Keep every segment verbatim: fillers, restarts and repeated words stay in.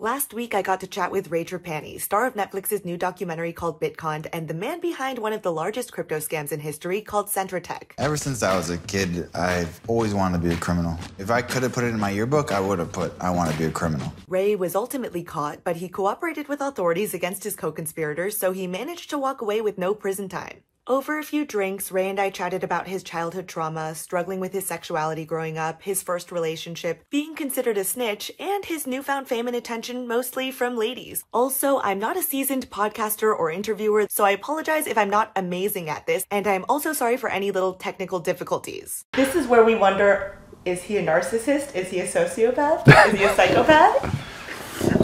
Last week, I got to chat with Ray Trapani, star of Netflix's new documentary called Bitconned, and the man behind one of the largest crypto scams in history called Centra Tech. Ever since I was a kid, I've always wanted to be a criminal. If I could have put it in my yearbook, I would have put, I want to be a criminal. Ray was ultimately caught, but he cooperated with authorities against his co-conspirators, so he managed to walk away with no prison time. Over a few drinks, Ray and I chatted about his childhood trauma, struggling with his sexuality growing up, his first relationship, being considered a snitch, and his newfound fame and attention mostly from ladies. Also, I'm not a seasoned podcaster or interviewer, so I apologize if I'm not amazing at this, and I'm also sorry for any little technical difficulties. This is where we wonder, is he a narcissist? Is he a sociopath? Is he a psychopath?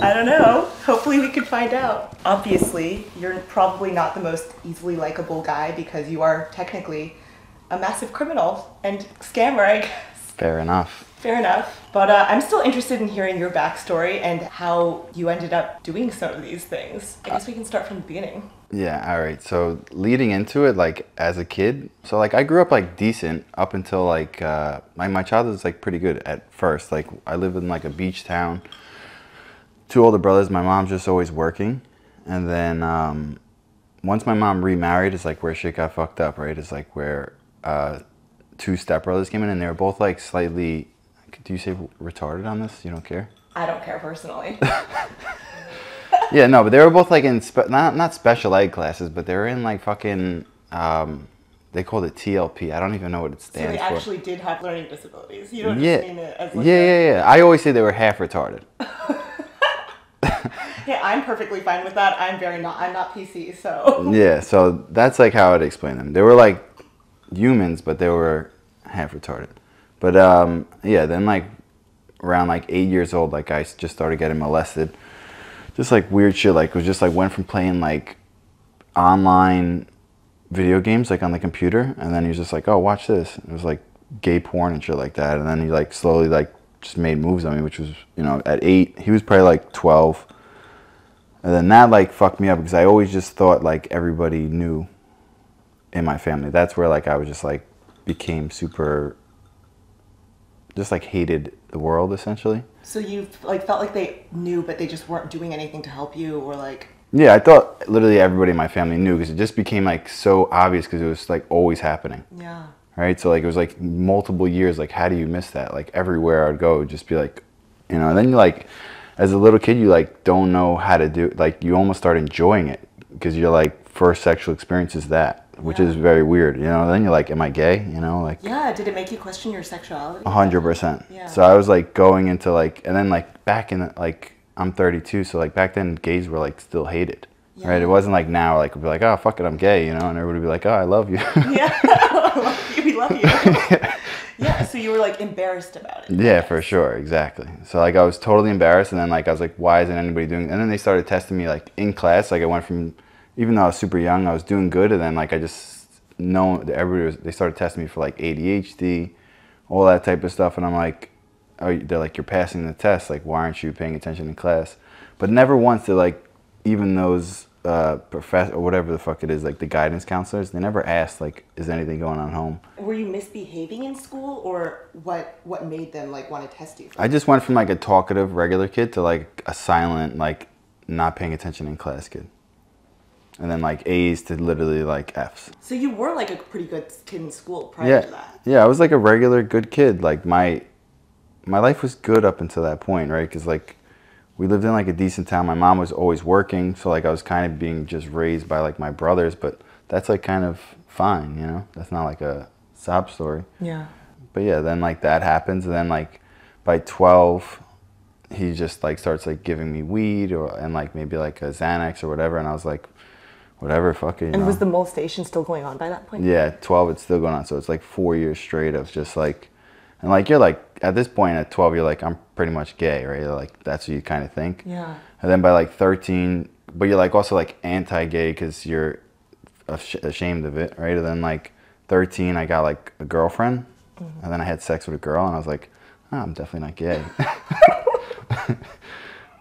I don't know. Hopefully we can find out. Obviously, you're probably not the most easily likable guy because you are technically a massive criminal and scammer, I guess. Fair enough. Fair enough. But uh, I'm still interested in hearing your backstory and how you ended up doing some of these things. I guess we can start from the beginning. Yeah, all right. So leading into it, like as a kid, so like I grew up like decent up until like, uh, my, my childhood was like pretty good at first. Like I lived in like a beach town. Two older brothers, my mom's just always working. And then um, once my mom remarried, it's like where shit got fucked up, right? It's like where uh, two stepbrothers came in and they were both like slightly, do you say retarded on this? You don't care? I don't care personally. Yeah, no, but they were both like in, spe not, not special ed classes, but they were in like fucking, um, they called it T L P. I don't even know what it stands for. So they actually for. did have learning disabilities. You don't yeah. just mean it as like Yeah, yeah, yeah. I always say they were half retarded. Yeah, I'm perfectly fine with that. I'm very not, I'm not P C, so. Yeah, so that's like how I'd explain them. They were like humans, but they were half retarded. But um, yeah, then like around like eight years old, like I just started getting molested. Just like weird shit, like it was just like went from playing like online video games like on the computer. And then he was just like, oh, watch this. It was like gay porn and shit like that. And then he like slowly like just made moves on me, which was, you know, at eight, he was probably like twelve. And then that like fucked me up because I always just thought like everybody knew in my family. That's where like I was just like became super, just like hated the world essentially. So you like felt like they knew, but they just weren't doing anything to help you or like. Yeah, I thought literally everybody in my family knew because it just became like so obvious because it was like always happening. Yeah. Right. So like it was like multiple years. Like how do you miss that? Like everywhere I'd go, it'd just be like, you know. And then you like. As a little kid, you like don't know how to do, like you almost start enjoying it because you're like first sexual experience is that, which yeah. is very weird, you know. And then you're like, am I gay? You know, like yeah. Did it make you question your sexuality? A hundred percent. Yeah. So I was like going into like, and then like back in the, like I'm thirty-two, so like back then gays were like still hated, yeah. right? It wasn't like now, like we'd be like, oh fuck it, I'm gay, you know, and everybody would be like, oh I love you. Yeah, I love you. We love you. Yeah, so you were like embarrassed about it. Yeah, for sure, exactly. So like I was totally embarrassed, and then like I was like, why isn't anybody doing? And then they started testing me like in class. Like I went from, even though I was super young, I was doing good, and then like I just know everybody was. They started testing me for like A D H D, all that type of stuff, and I'm like, oh, they're like, you're passing the test. Like why aren't you paying attention in class? But never once did like even those uh, professor or whatever the fuck it is, like the guidance counselors, they never asked like, is anything going on at home? Were you misbehaving in school, or what? What made them like want to test you? I just went from like a talkative regular kid to like a silent, like not paying attention in class kid, and then like A's to literally like F's. So you were like a pretty good kid in school prior yeah. to that. Yeah, I was like a regular good kid. Like my my life was good up until that point, right? Because like. We lived in like a decent town. My mom was always working, so like I was kind of being just raised by like my brothers, but that's like kind of fine, you know? That's not like a sob story. Yeah. But yeah, then like that happens, and then like by twelve, he just like starts like giving me weed or and like maybe like a Xanax or whatever, and I was like, whatever, fuck it, you know? And was the molestation still going on by that point? Yeah, twelve, it's still going on, so it's like four years straight of just like, and like you're like, at this point at twelve, you're like, I'm pretty much gay, right? Like that's what you kind of think. Yeah. And then by like thirteen, but you're like also like anti-gay because you're ashamed of it, right? And then like thirteen, I got like a girlfriend, mm-hmm. and then I had sex with a girl, and I was like, oh, I'm definitely not gay.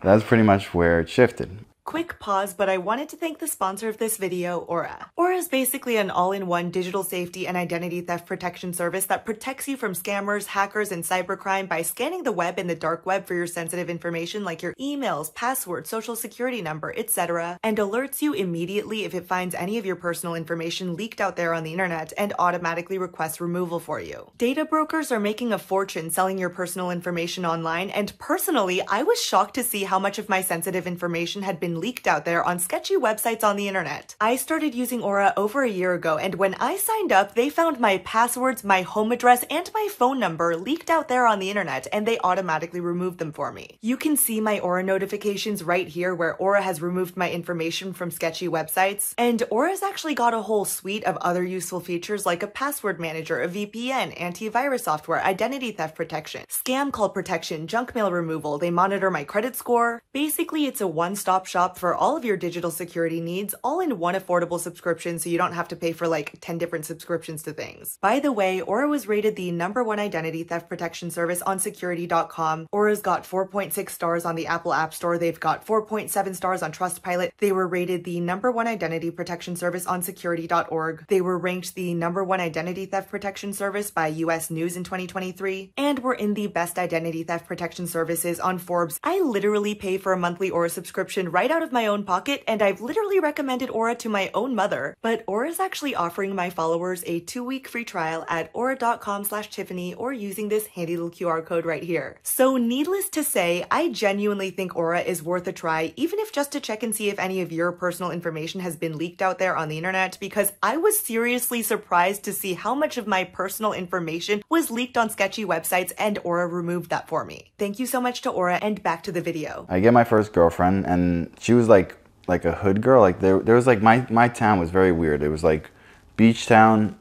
That's pretty much where it shifted. quick pause, but I wanted to thank the sponsor of this video, Aura. Aura is basically an all-in-one digital safety and identity theft protection service that protects you from scammers, hackers, and cybercrime by scanning the web and the dark web for your sensitive information like your emails, passwords, social security number, et cetera, and alerts you immediately if it finds any of your personal information leaked out there on the internet and automatically requests removal for you. Data brokers are making a fortune selling your personal information online, and personally, I was shocked to see how much of my sensitive information had been leaked out there on sketchy websites on the internet. I started using Aura over a year ago, and when I signed up, they found my passwords, my home address, and my phone number leaked out there on the internet, and they automatically removed them for me. You can see my Aura notifications right here where Aura has removed my information from sketchy websites, and Aura's actually got a whole suite of other useful features like a password manager, a V P N, antivirus software, identity theft protection, scam call protection, junk mail removal, they monitor my credit score. Basically, it's a one-stop shop for all of your digital security needs, all in one affordable subscription, so you don't have to pay for like ten different subscriptions to things. By the way, Aura was rated the number one identity theft protection service on security dot com. Aura's got four point six stars on the Apple App Store. They've got four point seven stars on Trustpilot. They were rated the number one identity protection service on security dot org. They were ranked the number one identity theft protection service by U S News in twenty twenty-three, and were in the best identity theft protection services on Forbes. I literally pay for a monthly Aura subscription right out of my own pocket, and I've literally recommended Aura to my own mother. But Aura is actually offering my followers a two-week free trial at aura dot com slash Tiffany or using this handy little Q R code right here. So needless to say, I genuinely think Aura is worth a try, even if just to check and see if any of your personal information has been leaked out there on the internet, because I was seriously surprised to see how much of my personal information was leaked on sketchy websites, and Aura removed that for me. Thank you so much to Aura, and back to the video. I get my first girlfriend, and she was like like a hood girl. Like there, there was like my, my town was very weird. It was like beach town,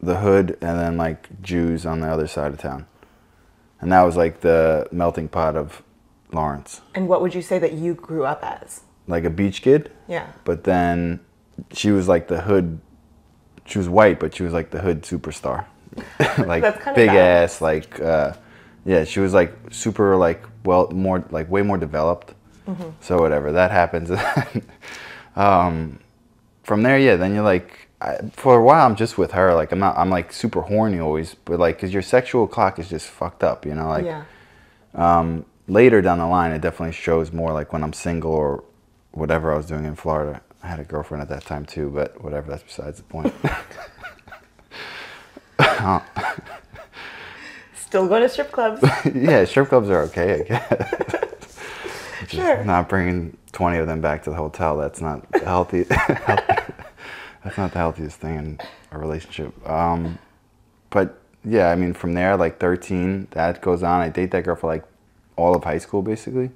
the hood, and then like Jews on the other side of town. And that was like the melting pot of Lawrence. And what would you say that you grew up as? Like a beach kid? Yeah. But then she was like the hood, she was white, but she was like the hood superstar. Like big ass, like, uh, yeah, she was like super like, well, more like way more developed. Mm-hmm. So whatever, that happens. um, from there, yeah, then you're like, I, for a while I'm just with her. Like I'm not, I'm like super horny always, but like, cause your sexual clock is just fucked up, you know, like, yeah. um, later down the line, it definitely shows more like when I'm single or whatever I was doing in Florida. I had a girlfriend at that time too, but whatever, that's besides the point. Still go to strip clubs. Yeah, strip clubs are okay, I guess. Sure. Not bringing twenty of them back to the hotel, that's not healthy. That's not the healthiest thing in a relationship. Um, but yeah, I mean, from there, like thirteen, that goes on. I date that girl for like all of high school, basically.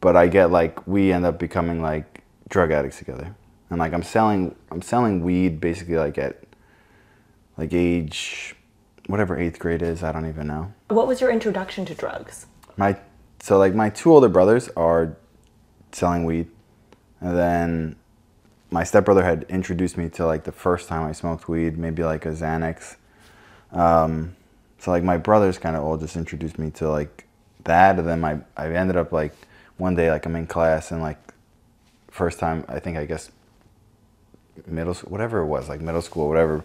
But I get like, we end up becoming like drug addicts together. And like, I'm selling, I'm selling weed basically like at like age, whatever eighth grade is, I don't even know. What was your introduction to drugs? My, so like my two older brothers are selling weed. And then my stepbrother had introduced me to like the first time I smoked weed, maybe like a Xanax. Um, so like my brothers kind of all just introduced me to like that. And then my, I ended up like one day, like I'm in class and like first time, I think, I guess middle school, whatever it was, like middle school, whatever.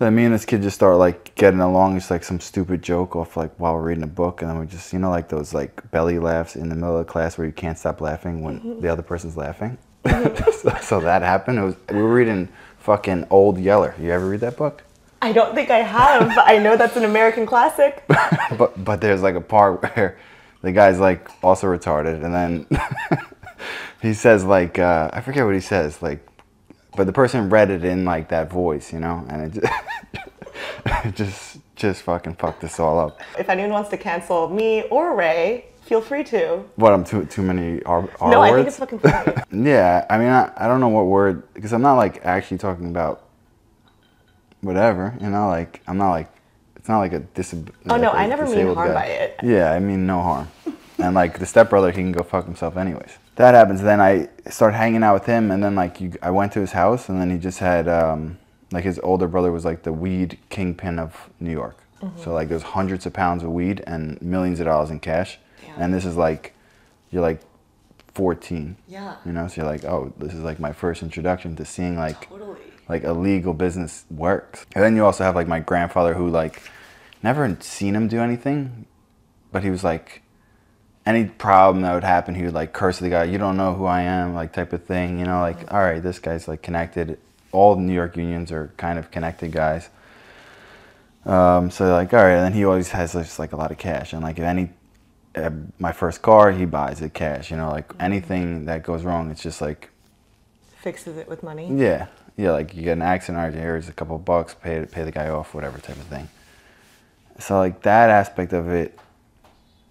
Then me and this kid just start like getting along. It's like some stupid joke off like while we're reading a book. And then we just, you know, like those like belly laughs in the middle of the class where you can't stop laughing when mm-hmm. the other person's laughing. so, so that happened. It was, we were reading fucking Old Yeller. You ever read that book? I don't think I have. I know that's an American classic. but but there's like a part where the guy's like also retarded. And then he says like, uh, I forget what he says, like, but the person read it in like that voice, you know, and it just, it just just fucking fucked us all up. If anyone wants to cancel me or Ray, feel free to. What, I'm too too many R, R no, words? No, I think it's fucking funny. Yeah, I mean, I, I don't know what word, because I'm not like actually talking about whatever, you know, like I'm not like, it's not like a disabled. Oh like no, I never mean harm guy. By it. Yeah, I mean no harm. And like the stepbrother, he can go fuck himself anyways. That happens, then I start hanging out with him, and then like you, I went to his house, and then he just had, um, like his older brother was like the weed kingpin of New York. Mm-hmm. So like there's hundreds of pounds of weed and millions of dollars in cash. Damn. And this is like, you're like fourteen. Yeah. You know, so you're like, oh, this is like my first introduction to seeing like totally. like a legal business works. And then you also have like my grandfather who like never seen him do anything, but he was like, any problem that would happen, he would like curse the guy, you don't know who I am, like type of thing, you know, like, all right, this guy's like connected. All the New York unions are kind of connected guys. Um, so like, all right, and then he always has just like a lot of cash. And like if any, uh, my first car, he buys it cash, you know, like anything that goes wrong, it's just like. Fixes it with money? Yeah. Yeah, like you get an accident, all right, here's a couple bucks, pay, pay the guy off, whatever type of thing. So like that aspect of it,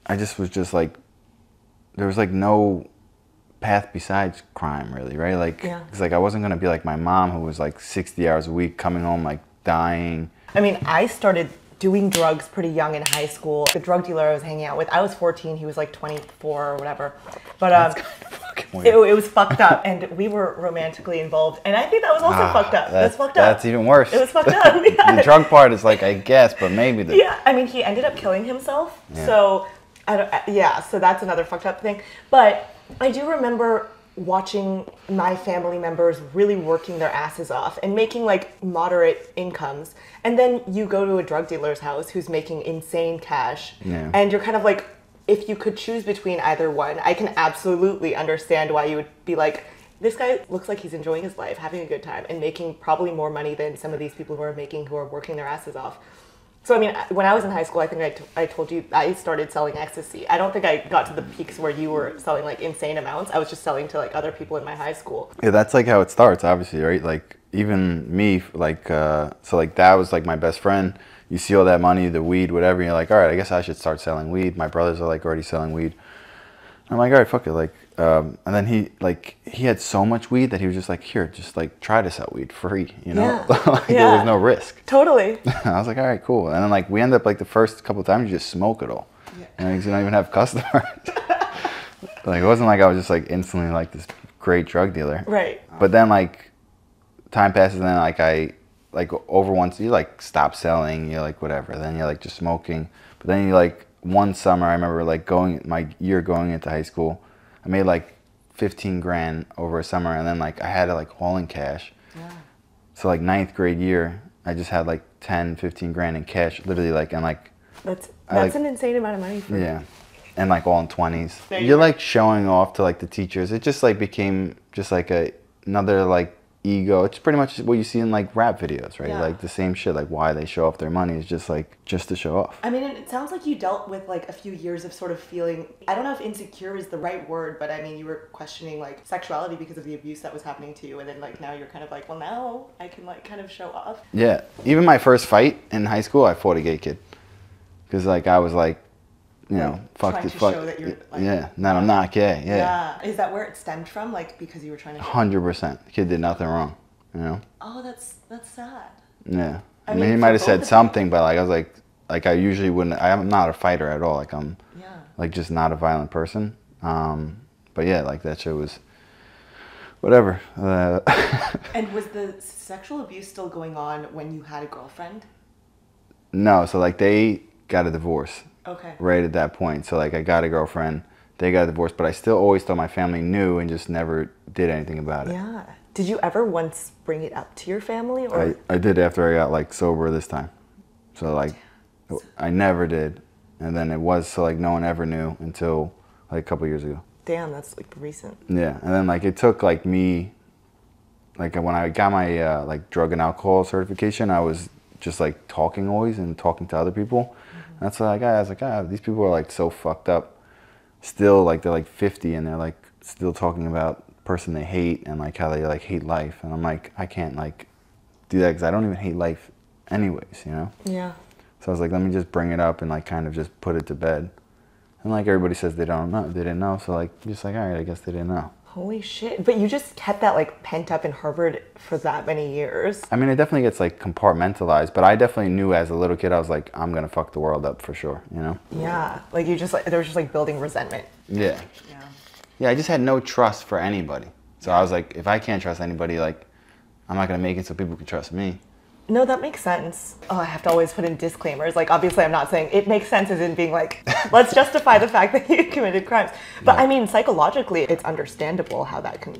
I just was just like, there was like no path besides crime really, right? Like, yeah. It's like I wasn't gonna be like my mom who was like sixty hours a week coming home like dying. I mean, I started doing drugs pretty young in high school. The drug dealer I was hanging out with, I was fourteen, he was like twenty-four or whatever. But um, kind of it, it was fucked up and we were romantically involved. And I think that was also ah, fucked up. That, that's fucked up. That's even worse. It was fucked up. Yeah. The drug part is like, I guess, but maybe. The... Yeah, I mean, he ended up killing himself. Yeah. So, I don't, yeah, so that's another fucked up thing. But I do remember watching my family members really working their asses off and making like moderate incomes, and then you go to a drug dealer's house who's making insane cash, yeah. And you're kind of like, if you could choose between either one, I can absolutely understand why you would be like, this guy looks like he's enjoying his life, having a good time, and making probably more money than some of these people who are making who are working their asses off. So, I mean, when I was in high school, I think I, t I told you I started selling ecstasy. I don't think I got to the peaks where you were selling, like, insane amounts. I was just selling to, like, other people in my high school. Yeah, that's, like, how it starts, obviously, right? Like, even me, like, uh, so, like, that was, like, my best friend. You see all that money, the weed, whatever, and you're like, all right, I guess I should start selling weed. My brothers are, like, already selling weed. I'm like, all right, fuck it, like, um, and then he, like, he had so much weed that he was just like, here, just, like, try to sell weed free, you know? Yeah. Like, yeah. There was no risk. Totally. I was like, all right, cool. And then, like, we end up, like, the first couple of times, you just smoke it all. Yeah. And like, you don't even have customers. Like, it wasn't like I was just, like, instantly, like, this great drug dealer. Right. But then, like, time passes, and then, like, I, like, over once, you, like, stop selling, you're, like, whatever. Then you're, like, just smoking. But then you, like, one summer, I remember like going my year going into high school, I made like fifteen grand over a summer, and then like I had to like haul in cash. Yeah. So like ninth grade year, I just had like ten, fifteen grand in cash, literally like and like. That's that's like, an insane amount of money. For yeah, me. And like all in twenties. You're you. Like showing off to like the teachers. It just like became just like a another like ego. It's pretty much what you see in like rap videos, right? Yeah. Like the same shit, like why they show off their money is just like just to show off. I mean, it sounds like you dealt with like a few years of sort of feeling, I don't know if insecure is the right word, but I mean you were questioning like sexuality because of the abuse that was happening to you, and then like now you're kind of like, well, now I can like kind of show off. Yeah, even my first fight in high school, I fought a gay kid because like I was like, you know, like, fuck trying to fuck. Show that you're like, yeah, no, I'm not gay. Yeah. Yeah. Is that where it stemmed from? Like because you were trying to. one hundred percent. The kid did nothing wrong. You know. Oh, that's that's sad. Yeah. I, I mean, mean, he might have said something, but like I was like, like I usually wouldn't. I'm not a fighter at all. Like I'm, yeah. Like just not a violent person. Um, but yeah, like that shit was. Whatever. Uh, and was the sexual abuse still going on when you had a girlfriend? No. So like they got a divorce. Okay. Right at that point. So like I got a girlfriend, they got a divorce, but I still always thought my family knew and just never did anything about it. Yeah. Did you ever once bring it up to your family? Or I, I did after I got like sober this time. So like I never did. And then it was so like no one ever knew until like a couple years ago. Damn, that's like recent. Yeah. And then like it took like me, like when I got my uh, like drug and alcohol certification, I was just like talking always and talking to other people. That's so like I was like, ah, these people are like so fucked up. Still, like they're like fifty and they're like still talking about the person they hate and like how they like hate life. And I'm like, I can't like do that because I don't even hate life, anyways, you know. Yeah. So I was like, let me just bring it up and like kind of just put it to bed. And like everybody says they don't know, they didn't know. So like just like all right, I guess they didn't know. Holy shit! But you just kept that like pent up and harbored for that many years. I mean, it definitely gets like compartmentalized. But I definitely knew as a little kid, I was like, I'm gonna fuck the world up for sure. You know? Yeah. Like you just like there was just like building resentment. Yeah. Yeah. Yeah. I just had no trust for anybody. So I was like, if I can't trust anybody, like I'm not gonna make it so people can trust me. No, that makes sense. Oh, I have to always put in disclaimers. Like, obviously, I'm not saying it makes sense as in being like, let's justify the fact that you committed crimes. But yeah. I mean, psychologically, it's understandable how that can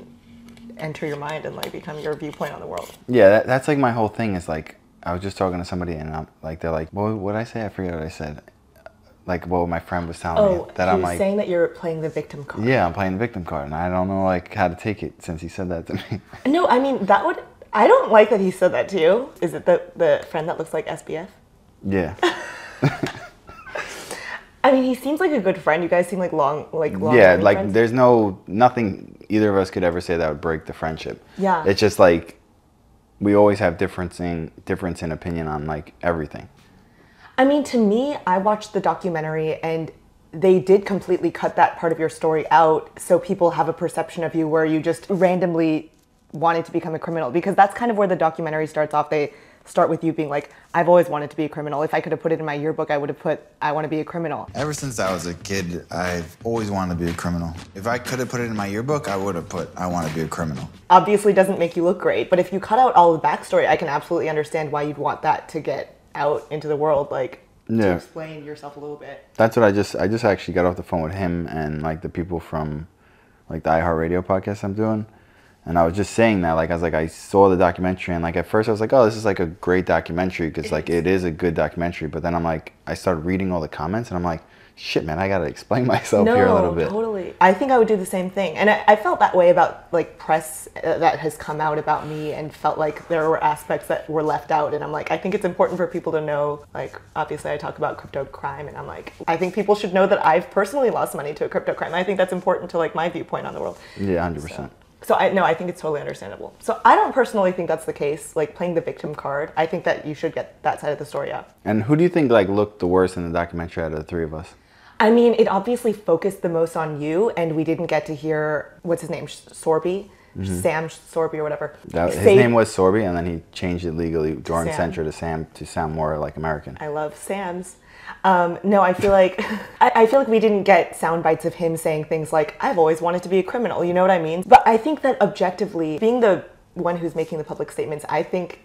enter your mind and like become your viewpoint on the world. Yeah, that, that's like my whole thing is like, I was just talking to somebody and I'm like, they're like, well, what did I say? I forget what I said. Like, what my friend was telling oh, me. That I'm like saying that you're playing the victim card. Yeah, I'm playing the victim card. And I don't know like how to take it since he said that to me. No, I mean, that would... I don't like that he said that to you. Is it the, the friend that looks like S B F? Yeah. I mean, he seems like a good friend. You guys seem like long, like long. Yeah, like friends. There's no, nothing either of us could ever say that would break the friendship. Yeah. It's just like, we always have difference in, difference in opinion on like everything. I mean, to me, I watched the documentary and they did completely cut that part of your story out. So people have a perception of you where you just randomly wanted to become a criminal, because that's kind of where the documentary starts off. They start with you being like, I've always wanted to be a criminal. If I could have put it in my yearbook, I would have put, I want to be a criminal. Ever since I was a kid, I've always wanted to be a criminal. If I could have put it in my yearbook, I would have put, I want to be a criminal. Obviously doesn't make you look great, but if you cut out all the backstory, I can absolutely understand why you'd want that to get out into the world, like yeah. to explain yourself a little bit. That's what I just, I just actually got off the phone with him and like the people from like the iHeartRadio podcast I'm doing. And I was just saying that, like, I was like, I saw the documentary and like at first I was like, oh, this is like a great documentary because like it is a good documentary. But then I'm like, I started reading all the comments and I'm like, shit, man, I got to explain myself no, here a little bit. No, totally. I think I would do the same thing. And I, I felt that way about like press that has come out about me and felt like there were aspects that were left out. And I'm like, I think it's important for people to know, like, obviously I talk about crypto crime and I'm like, I think people should know that I've personally lost money to a crypto crime. I think that's important to like my viewpoint on the world. Yeah, one hundred percent. So. So I no, I think it's totally understandable. So I don't personally think that's the case, like playing the victim card. I think that you should get that side of the story out. And who do you think like looked the worst in the documentary out of the three of us? I mean, it obviously focused the most on you, and we didn't get to hear, what's his name, Sorbie? Mm-hmm. Sam Sorbie or whatever. That, his Say, name was Sorbie, and then he changed it legally, Jordan Center to Sam, to sound more like American. I love Sam's. Um, no, I feel like I, I feel like we didn't get sound bites of him saying things like, I've always wanted to be a criminal, you know what I mean? But I think that objectively, being the one who's making the public statements, I think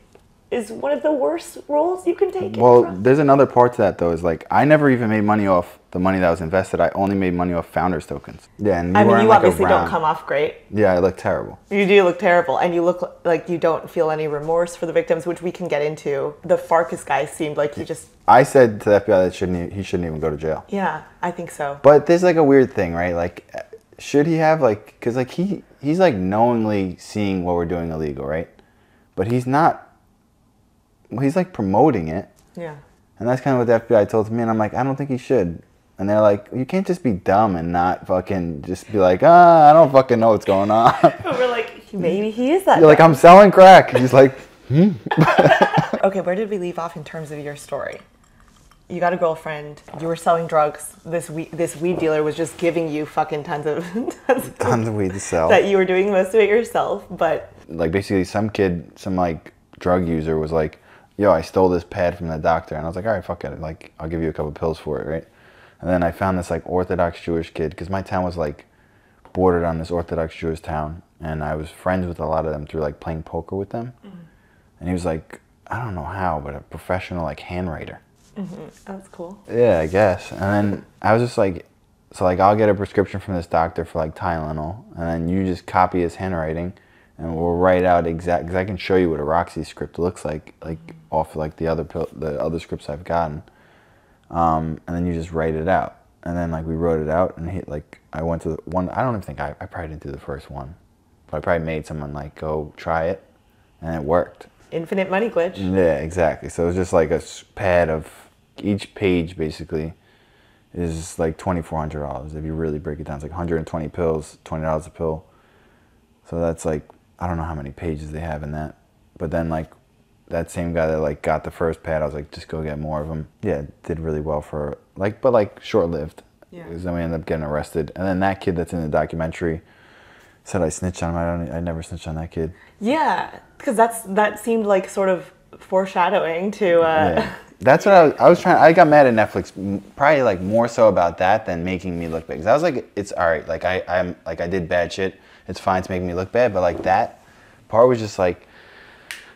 is one of the worst roles you can take. Well, there's another part to that though, is like, I never even made money off the money that was invested. I only made money off founders tokens. Yeah, and I mean, you obviously don't come off great. Yeah, I look terrible. You do look terrible, and you look like you don't feel any remorse for the victims, which we can get into. The Farkas guy seemed like he just... I said to the F B I that shouldn't, he shouldn't even go to jail. Yeah, I think so. But there's like a weird thing, right? Like, should he have like... Because like he, he's like knowingly seeing what we're doing illegal, right? But he's not... Well, he's like promoting it. Yeah. And that's kind of what the F B I told me. And I'm like, I don't think he should. And they're like, you can't just be dumb and not fucking just be like, ah, I don't fucking know what's going on. But we're like, maybe he is that You're dumb. Like, I'm selling crack. And he's like, hmm. Okay, where did we leave off in terms of your story? You got a girlfriend. You were selling drugs. This weed, this weed dealer was just giving you fucking tons of tons of, tons of weed to sell. That you were doing most of it yourself, but... Like, basically some kid, some like drug user was like, yo, I stole this pad from the doctor. And I was like, all right, fuck it. Like, I'll give you a couple pills for it, right? And then I found this, like, Orthodox Jewish kid, because my town was, like, bordered on this Orthodox Jewish town. And I was friends with a lot of them through, like, playing poker with them. Mm-hmm. And he was, like, I don't know how, but a professional, like, handwriter. Mm-hmm. That's cool. Yeah, I guess. And then I was just, like, so, like, I'll get a prescription from this doctor for, like, Tylenol. And then you just copy his handwriting. And we'll write out exact, because I can show you what a Roxy script looks like, like mm-hmm. off like the other the other scripts I've gotten, um, and then you just write it out. And then like we wrote it out, and he, like I went to the one. I don't even think I, I probably didn't do the first one, but I probably made someone like go try it, and it worked. Infinite money glitch. Yeah, exactly. So it was just like a pad of each page basically is like twenty four hundred dollars if you really break it down. It's like one hundred and twenty pills, twenty dollars a pill. So that's like. I don't know how many pages they have in that. But then like that same guy that like got the first pad, I was like, just go get more of them. Yeah, did really well for like, but like short-lived. Yeah. Because then we ended up getting arrested. And then that kid that's in the documentary said I snitched on him. I don't, I never snitched on that kid. Yeah, because that's that seemed like sort of foreshadowing to. Uh... Yeah. That's what I was, I was trying. I got mad at Netflix probably like more so about that than making me look bad. Because I was like, it's all right. Like I, I'm like I did bad shit. It's fine, it's making me look bad, but like that part was just like,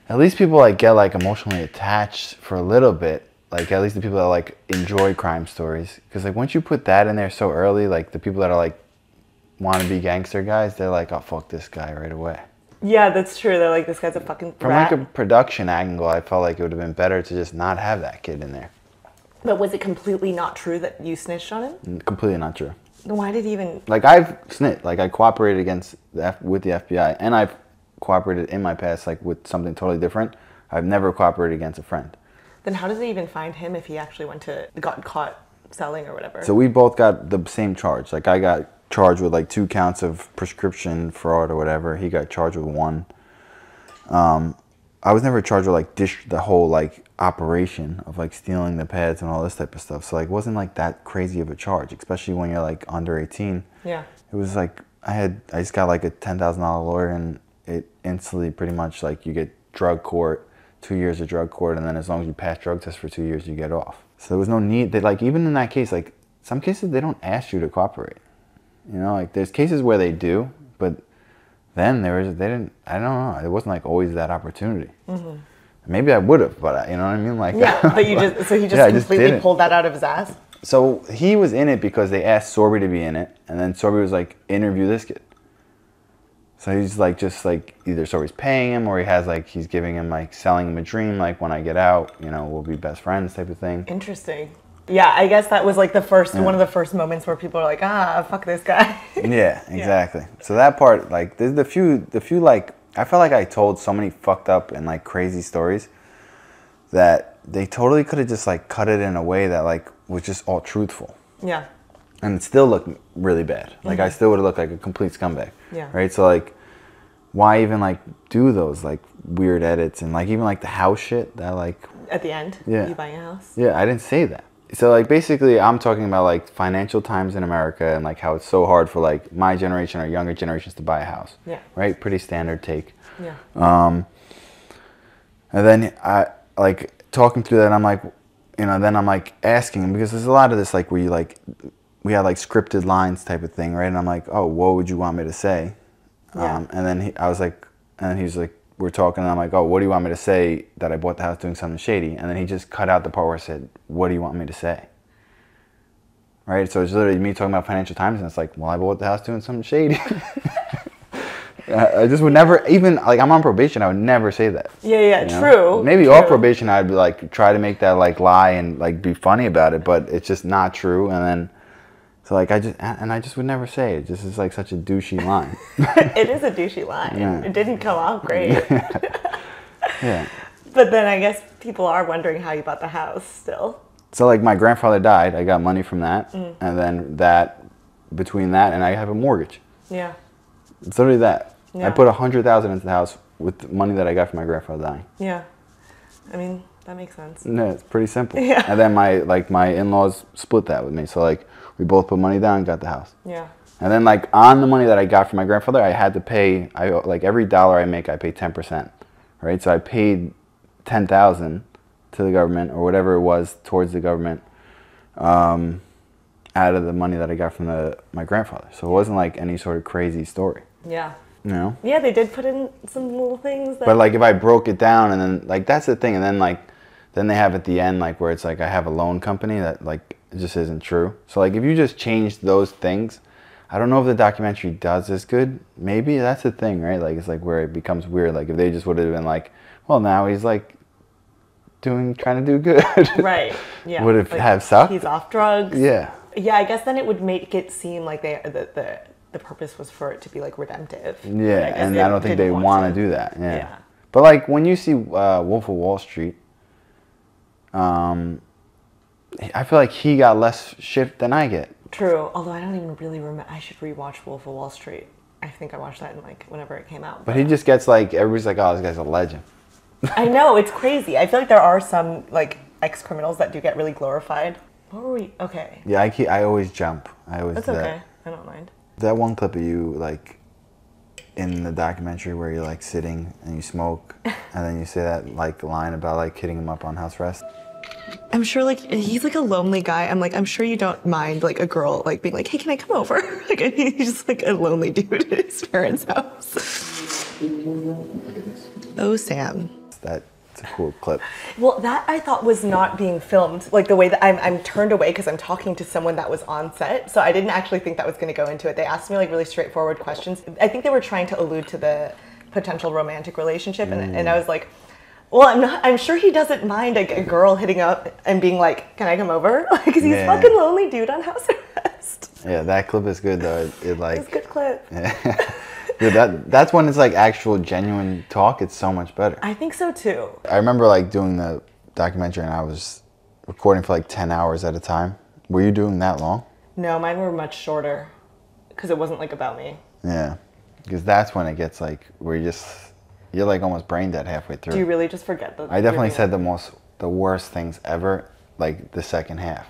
at least people like get like emotionally attached for a little bit. Like at least the people that like enjoy crime stories, because like once you put that in there so early, like the people that are like want to be gangster guys, they're like, oh fuck this guy right away. Yeah, that's true. They're like, this guy's a fucking from rat. Like a production angle, I felt like it would have been better to just not have that kid in there. But was it completely not true that you snitched on him? Completely not true. Why did he even? Like I've snitched. Like I cooperated against the F with the F B I, and I've cooperated in my past like with something totally different. I've never cooperated against a friend. Then how does it even find him if he actually went to, got caught selling or whatever? So we both got the same charge. Like I got charged with like two counts of prescription fraud or whatever. He got charged with one. Um, I was never charged with like dish, the whole like operation of like stealing the pads and all this type of stuff. So like it wasn't like that crazy of a charge, especially when you're like under eighteen. Yeah. It was like I had, I just got like a ten thousand dollar lawyer, and it instantly pretty much like you get drug court. Two years of drug court, and then as long as you pass drug tests for two years, you get off. So there was no need. They like even in that case, like some cases they don't ask you to cooperate. You know, like there's cases where they do, but then there was they didn't. I don't know. It wasn't like always that opportunity. Mm-hmm. Maybe I would have, but I, you know what I mean. Like yeah, but you just so he just yeah, completely just pulled that out of his ass. So he was in it because they asked Sorbie to be in it, and then Sorbie was like, interview this kid. So he's like, just like, either Sorbie's paying him or he has like, he's giving him like, selling him a dream, like when I get out, you know, we'll be best friends type of thing. Interesting. Yeah, I guess that was like the first, yeah. one of the first moments where people are like, ah, fuck this guy. Yeah, exactly. Yeah. So that part, like, there's the few, the few like, I felt like I told so many fucked up and like crazy stories that they totally could have just like cut it in a way that like was just all truthful. Yeah. And it still looked really bad. Like mm-hmm. I still would have looked like a complete scumbag. Yeah. Right. So like, why even like do those like weird edits and like even like the house shit that like at the end. Yeah. You buying a house. Yeah, I didn't say that. So like basically, I'm talking about like financial times in America and like how it's so hard for like my generation or younger generations to buy a house. Yeah. Right. Pretty standard take. Yeah. Um. And then I like talking through that. I'm like, you know, then I'm like asking because there's a lot of this like where you like. We had like scripted lines type of thing, right? And I'm like, oh, what would you want me to say? Yeah. Um, and then he, I was like, and he's like, we're talking, and I'm like, oh, what do you want me to say that I bought the house doing something shady? And then he just cut out the part where I said, what do you want me to say? Right? So it's literally me talking about Financial Times, and it's like, well, I bought the house doing something shady. I just would never, even, like, I'm on probation, I would never say that. Yeah, yeah, you know? True. Maybe true. Off probation, I'd be like, try to make that, like, lie and, like, be funny about it, but it's just not true, and then... So like I just and I just would never say it. This is like such a douchey line. It is a douchey line. Yeah. It didn't come out great. Yeah. Yeah. But then I guess people are wondering how you bought the house still. So like my grandfather died. I got money from that, mm. and then that between that and I have a mortgage. Yeah. It's literally that. Yeah. I put a hundred thousand into the house with the money that I got from my grandfather dying. Yeah. I mean that makes sense. No, it's pretty simple. Yeah. And then my like my in-laws split that with me. So like. We both put money down and got the house. Yeah. And then like on the money that I got from my grandfather, I had to pay, I like every dollar I make, I pay ten percent, right? So I paid ten thousand dollars to the government or whatever it was towards the government um, out of the money that I got from the, my grandfather. So it wasn't like any sort of crazy story. Yeah. You know? Yeah, they did put in some little things. That but like if I broke it down and then like that's the thing. And then like, then they have at the end like where it's like I have a loan company that like, it just isn't true. So like if you just change those things, I don't know if the documentary does this good. Maybe that's the thing, right? Like it's like where it becomes weird. Like if they just would have been like, well, now he's like doing, trying to do good. Right. Yeah. Would it like, have sucked? He's off drugs. Yeah. Yeah. I guess then it would make it seem like they the the, the purpose was for it to be like redemptive. Yeah, and I, and I don't think they want, want to do that. Yeah. Yeah. But like when you see uh, Wolf of Wall Street, um. I feel like he got less shit than I get. True. Although I don't even really remember. I should rewatch Wolf of Wall Street. I think I watched that in like whenever it came out. But, but he just gets like, everybody's like, oh, this guy's a legend. I know. It's crazy. I feel like there are some like ex-criminals that do get really glorified. What were we? Okay. Yeah, I, keep, I always jump. I always That's okay. That, I don't mind. That one clip of you like in the documentary where you're like sitting and you smoke and then you say that like line about like hitting him up on house arrest. I'm sure like he's like a lonely guy. I'm like, I'm sure you don't mind like a girl like being like, hey, can I come over? Like I mean, he's just like a lonely dude at his parents' house. Oh, Sam. that. It's a cool clip. Well, that I thought was not being filmed, like the way that I'm, I'm turned away because I'm talking to someone that was on set. So I didn't actually think that was going to go into it. They asked me like really straightforward questions. I think they were trying to allude to the potential romantic relationship. Mm. And, and I was like, well, I'm not, I'm sure he doesn't mind like, a girl hitting up and being like, can I come over? Because like, he's yeah. fucking lonely dude on house arrest. Yeah, that clip is good though. It, it like. It's a good clip. Yeah. Dude, that, that's when it's like actual genuine talk. It's so much better. I think so too. I remember like doing the documentary and I was recording for like ten hours at a time. Were you doing that long? No, mine were much shorter because it wasn't like about me. Yeah, because that's when it gets like where you just, you're like almost brain dead halfway through. Do you really just forget that? I definitely said the most, the worst things ever, like the second half.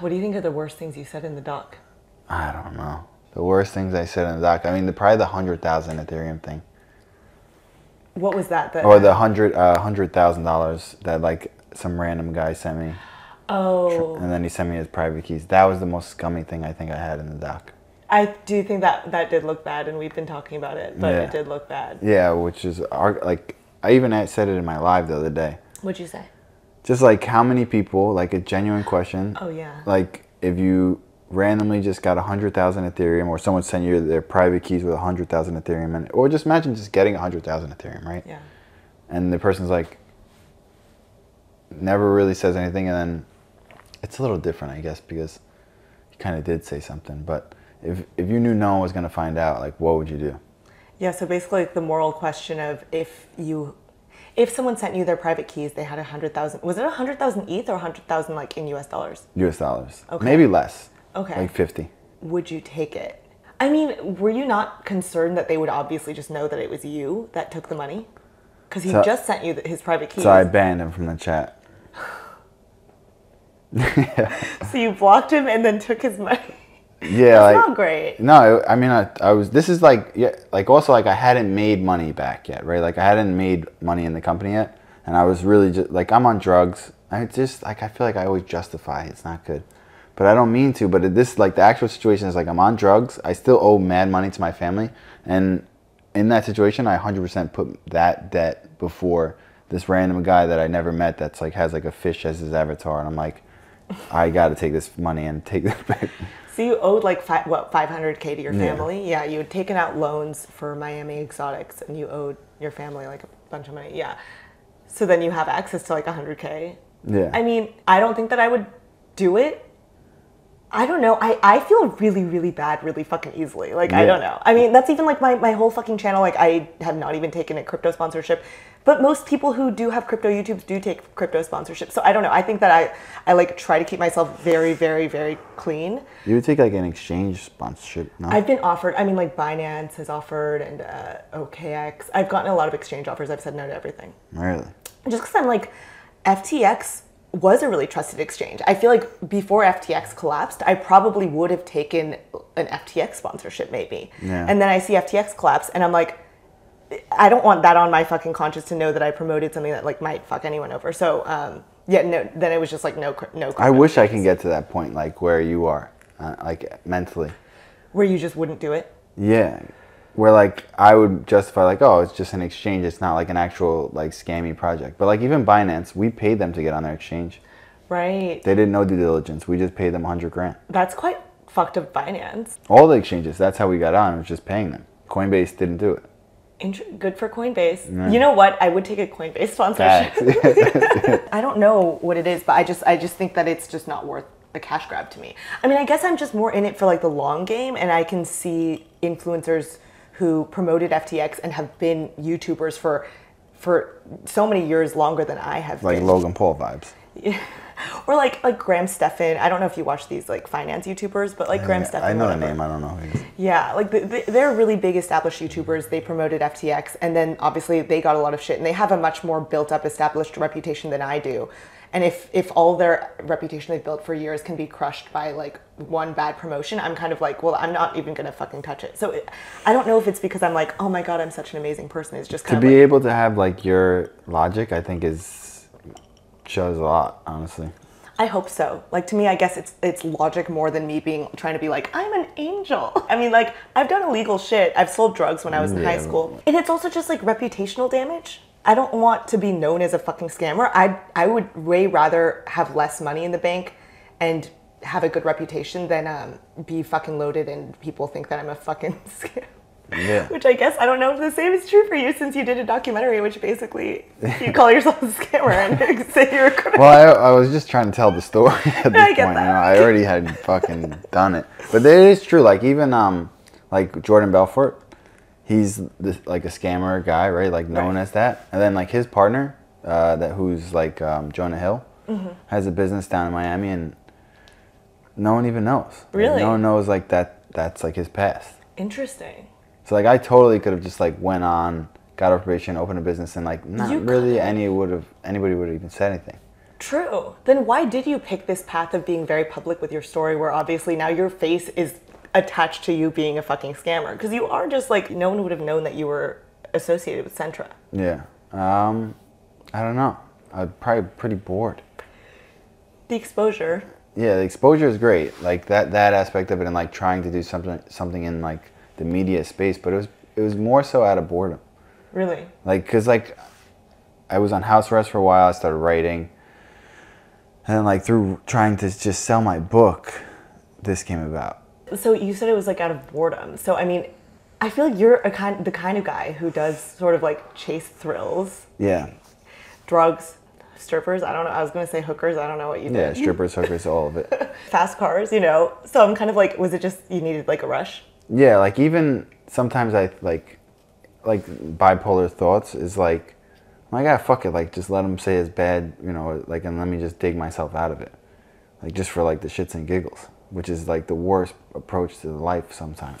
What do you think are the worst things you said in the doc? I don't know. The worst things I said in the doc. I mean, the, probably the one hundred thousand Ethereum thing. What was that? The, or the one hundred thousand dollars uh, one hundred thousand dollars that like some random guy sent me. Oh. And then he sent me his private keys. That was the most scummy thing I think I had in the doc. I do think that that did look bad, and we've been talking about it, but yeah. it did look bad. Yeah, which is, like, I even said it in my live the other day. What'd you say? Just like how many people, like a genuine question. Oh, yeah. Like if you... randomly just got one hundred thousand Ethereum, or someone sent you their private keys with one hundred thousand Ethereum in it. Or just imagine just getting one hundred thousand Ethereum, right? Yeah. And the person's like, never really says anything, and then it's a little different, I guess, because you kind of did say something. But if, if you knew no one was going to find out, like, what would you do? Yeah, so basically like the moral question of if you... if someone sent you their private keys, they had a one hundred thousand... was it one hundred thousand E T H or one hundred thousand like in U S dollars? U S dollars. Okay. Maybe less. Okay. Like fifty. Would you take it? I mean, were you not concerned that they would obviously just know that it was you that took the money? Because he so, just sent you his private keys. So I banned him from the chat. Yeah. So you blocked him and then took his money. Yeah, that's like, not great. No, I mean, I, I was. This is like, yeah, like also like I hadn't made money back yet, right? Like I hadn't made money in the company yet, and I was really just like I'm on drugs. I just like I feel like I always justify it's not good. But I don't mean to, but this, like, the actual situation is, like, I'm on drugs. I still owe mad money to my family. And in that situation, I one hundred percent put that debt before this random guy that I never met that's, like, has, like, a fish as his avatar. And I'm like, I got to take this money and take that back. So you owed, like, five, what, five hundred K to your family? Yeah. Yeah, you had taken out loans for Miami Exotics, and you owed your family, like, a bunch of money. Yeah. So then you have access to, like, one hundred K. Yeah. I mean, I don't think that I would do it. I don't know. I, I feel really, really bad really fucking easily. Like, yeah. I don't know. I mean, that's even like my, my whole fucking channel. Like, I have not even taken a crypto sponsorship. But most people who do have crypto YouTubes do take crypto sponsorship. So I don't know. I think that I, I like try to keep myself very, very, very clean. You would take like an exchange sponsorship, no? I've been offered. I mean, like Binance has offered and uh, O K X. I've gotten a lot of exchange offers. I've said no to everything. Really? Just because I'm like, F T X was a really trusted exchange. I feel like before F T X collapsed, I probably would have taken an F T X sponsorship maybe. Yeah. And then I see F T X collapse and I'm like, I don't want that on my fucking conscience to know that I promoted something that like might fuck anyone over. So um, yeah, no, then it was just like no, no. I wish I can get to that point like where you are, uh, like mentally. Where you just wouldn't do it? Yeah. Where like I would justify like, oh, it's just an exchange. It's not like an actual like scammy project. But like even Binance, we paid them to get on their exchange. Right. They didn't know due diligence. We just paid them one hundred grand. That's quite fucked up Binance. All the exchanges. That's how we got on. It was just paying them. Coinbase didn't do it. Int- good for Coinbase. Yeah. You know what? I would take a Coinbase sponsorship. I don't know what it is, but I just I just think that it's just not worth a cash grab to me. I mean, I guess I'm just more in it for like the long game, and I can see influencers who promoted F T X and have been YouTubers for for so many years longer than I have like been. Like Logan Paul vibes. Yeah. Or like like Graham Stephan. I don't know if you watch these like finance YouTubers, but like I, Graham Stephan. I know whatever. The name, I don't know. Yeah, like the, the, they're really big established YouTubers. They promoted F T X and then obviously they got a lot of shit and they have a much more built up established reputation than I do. And if, if all their reputation they've built for years can be crushed by like one bad promotion, I'm kind of like, well, I'm not even going to fucking touch it. So it, I don't know if it's because I'm like, oh my God, I'm such an amazing person. It's just kind to of To be like, able to have like your logic, I think is, shows a lot, honestly. I hope so. Like to me, I guess it's, it's logic more than me being, trying to be like, I'm an angel. I mean, like I've done illegal shit. I've sold drugs when I was yeah. in high school. And it's also just like reputational damage. I don't want to be known as a fucking scammer. I I would way rather have less money in the bank and have a good reputation than um, be fucking loaded and people think that I'm a fucking scammer. Yeah. Which I guess, I don't know if the same is true for you, since you did a documentary which basically you call yourself a scammer and say you're a criminal. Well, I, I was just trying to tell the story at this yeah, I get point. That. You know, I already had fucking done it. But it is true. Like even um, like Jordan Belfort, he's this, like a scammer guy, right? Like known right. as that. And then like his partner, uh, that who's like um, Jonah Hill, mm-hmm. has a business down in Miami, and no one even knows. Really? Like, no one knows like that. That's like his past. Interesting. So like I totally could have just like went on, got a probation, opened a business, and like not you really any would have anybody would have even said anything. True. Then why did you pick this path of being very public with your story, where obviously now your face is attached to you being a fucking scammer? Because you are just like, no one would have known that you were associated with Centra. Yeah. Um, I don't know. I'm probably pretty bored. The exposure. Yeah, the exposure is great. Like that that aspect of it, and like trying to do something something in like the media space, but it was it was more so out of boredom. Really? Like, cause like, I was on house arrest for a while. I started writing, and then like through trying to just sell my book, this came about. So you said it was like out of boredom. So I mean, I feel like you're a kind the kind of guy who does sort of like chase thrills. Yeah. Drugs, strippers. I don't know. I was gonna say hookers. I don't know what you did. Yeah, strippers, hookers, all of it. Fast cars, you know. So I'm kind of like, was it just you needed like a rush? Yeah, like even sometimes I like, like bipolar thoughts is like, my God, fuck it, like just let him say it's bad, you know, like, and let me just dig myself out of it, like just for like the shits and giggles, which is like the worst approach to life sometimes.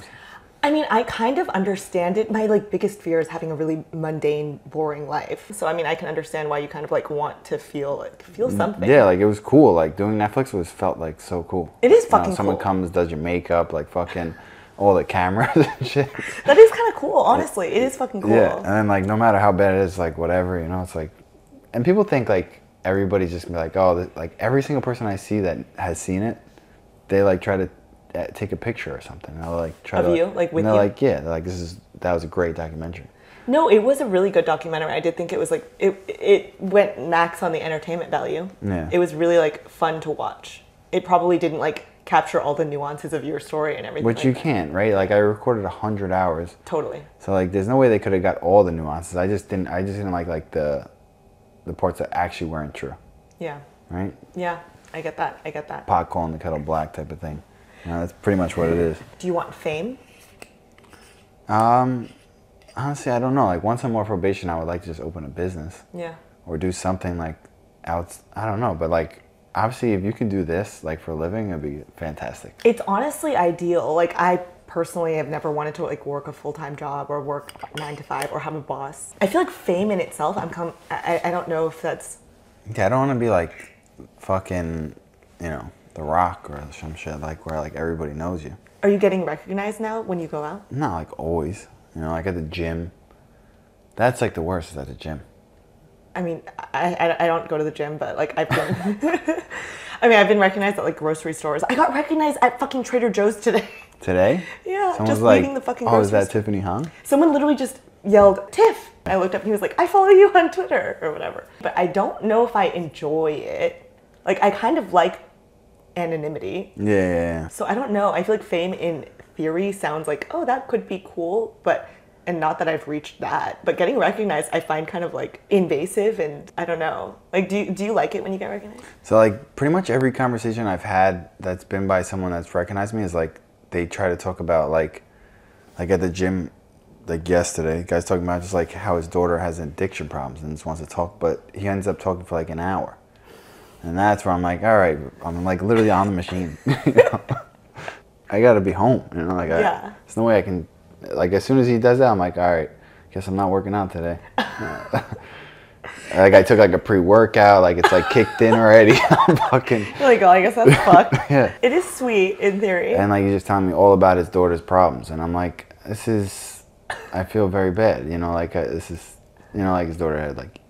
I mean, I kind of understand it. My like biggest fear is having a really mundane, boring life. So I mean, I can understand why you kind of like want to feel like feel something. Yeah, like it was cool. Like doing Netflix was felt like so cool. It is fucking. You know, someone cool. comes, does your makeup, like fucking. All the cameras and shit. That is kind of cool, honestly. It is fucking cool. Yeah, and then like no matter how bad it is, like whatever, you know, it's like, and people think like everybody's just gonna be like, oh, this, like every single person I see that has seen it, they like try to take a picture or something. They'll like try of to, you, like, like with and they're you. Like, yeah, they're like this is that was a great documentary. No, it was a really good documentary. I did think it was like it it went max on the entertainment value. Yeah, it was really like fun to watch. It probably didn't like capture all the nuances of your story and everything. Which like you that. Can't, right? Like I recorded a hundred hours. Totally. So like there's no way they could have got all the nuances. I just didn't I just didn't like like the the parts that actually weren't true. Yeah. Right? Yeah. I get that. I get that. Pot calling the kettle black type of thing. You know, that's pretty much what it is. Do you want fame? Um honestly, I don't know. Like once I'm on probation, I would like to just open a business. Yeah. Or do something like out I don't know, but like obviously, if you can do this, like, for a living, it'd be fantastic. It's honestly ideal. Like, I personally have never wanted to, like, work a full-time job or work nine to five or have a boss. I feel like fame in itself, I'm com- I, I don't know if that's... Yeah, I don't want to be, like, fucking, you know, The Rock or some shit, like, where, like, everybody knows you. Are you getting recognized now when you go out? Not, like, always. You know, like, at the gym. That's, like, the worst is at the gym. I mean, I, I, I don't go to the gym, but like I've been, I mean, I've been recognized at like grocery stores. I got recognized at fucking Trader Joe's today. Today? Yeah. Someone's just like, leaving the fucking grocery store. Oh, is that Tiffany Hong? Someone literally just yelled, Tiff. I looked up and he was like, I follow you on Twitter or whatever. But I don't know if I enjoy it. Like I kind of like anonymity. Yeah, yeah, yeah. So I don't know. I feel like fame in theory sounds like, oh, that could be cool, but and not that I've reached that, but getting recognized I find kind of like invasive and I don't know. Like, do you, do you like it when you get recognized? So like pretty much every conversation I've had that's been by someone that's recognized me is like, they try to talk about like, like at the gym, like yesterday, guys talking about just like how his daughter has addiction problems and just wants to talk, but he ends up talking for like an hour. And that's where I'm like, all right, I'm like literally on the machine. You know? I gotta be home, you know, like yeah. I, there's no way I can like as soon as he does that, I'm like, all right, guess I'm not working out today. Like I took like a pre-workout, like it's like kicked in already. I'm fucking. You're like, oh, I guess that's fucked. Yeah. It is sweet in theory. And like he's just telling me all about his daughter's problems, and I'm like, this is, I feel very bad, you know, like I, this is, you know, like his daughter had like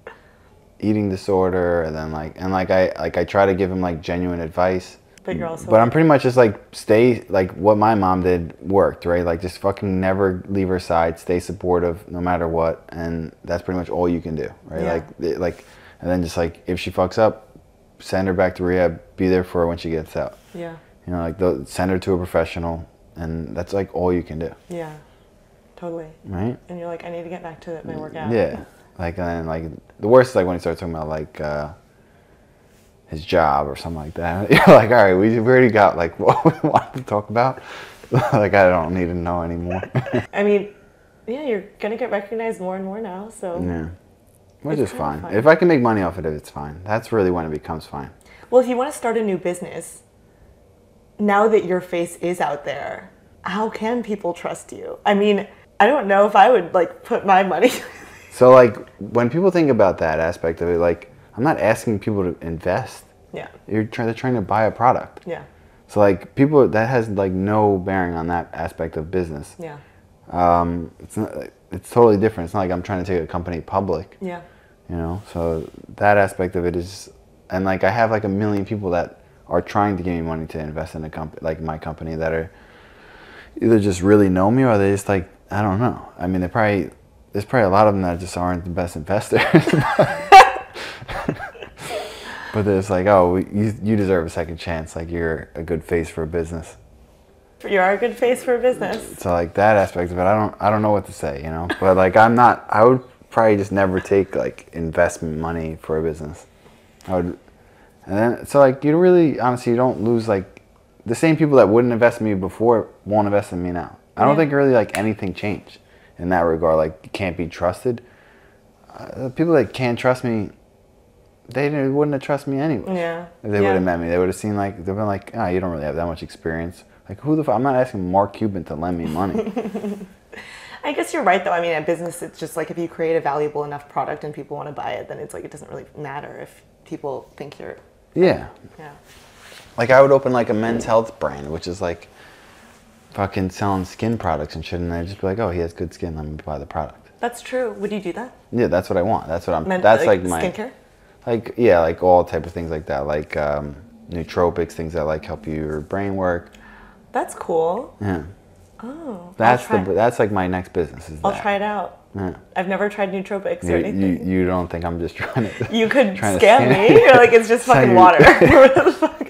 eating disorder, and then like and like I like I try to give him like genuine advice. But you're also. But I'm pretty much just like stay like what my mom did worked, right? Like just fucking never leave her side, stay supportive no matter what, and that's pretty much all you can do, right? Yeah. Like like, and then just like if she fucks up, send her back to rehab, be there for her when she gets out. Yeah. You know, like send her to a professional, and that's like all you can do. Yeah, totally. Right. And you're like, I need to get back to it, my workout. Yeah. Like and like the worst is like when he starts talking about like. Uh, his job or something like that. You're like, all right, we already got like what we wanted to talk about. Like, I don't need to know anymore. I mean, yeah, you're going to get recognized more and more now, so. Yeah, which is fine. If I can make money off of it, it's fine. That's really when it becomes fine. Well, if you want to start a new business, now that your face is out there, how can people trust you? I mean, I don't know if I would like put my money. So like when people think about that aspect of it, like, I'm not asking people to invest. Yeah. You're trying, they're trying to buy a product. Yeah. So like people, that has like no bearing on that aspect of business. Yeah. Um, it's not, it's totally different. It's not like I'm trying to take a company public. Yeah. You know, so that aspect of it is, and like I have like a million people that are trying to give me money to invest in a company, like my company that are either just really know me or they just like, I don't know. I mean, they probably, there's probably a lot of them that just aren't the best investors. But it's like, oh, you, you deserve a second chance. Like, you're a good face for a business. You are a good face for a business. So, like, that aspect of it, I don't I don't know what to say, you know? But, like, I'm not... I would probably just never take, like, investment money for a business. I would... And then... So, like, you really... Honestly, you don't lose, like... The same people that wouldn't invest in me before won't invest in me now. I don't yeah. think really, like, anything changed in that regard. Like, you can't be trusted. Uh, the people that can't trust me... They didn't, wouldn't have trusted me anyway. Yeah. If they yeah. would have met me. They would have seen like, they've been like, ah, oh, you don't really have that much experience. Like, who the fuck? I'm not asking Mark Cuban to lend me money. I guess you're right, though. I mean, at business, it's just like if you create a valuable enough product and people want to buy it, then it's like it doesn't really matter if people think you're. Yeah. Yeah. Like, I would open like a men's health brand, which is like fucking selling skin products and shit, and I'd just be like, oh, he has good skin, let me buy the product. That's true. Would you do that? Yeah, that's what I want. That's what I'm. Men, that's like, like my. Skincare? Like, yeah, like all type of things like that, like um, nootropics, things that like help your brain work. That's cool. Yeah. Oh. That's the that's like my next business. Is I'll that. try it out. Yeah. I've never tried nootropics you, or anything. You, you don't think I'm just trying to? You could scam to me. You're like it's just fucking water. What the fuck?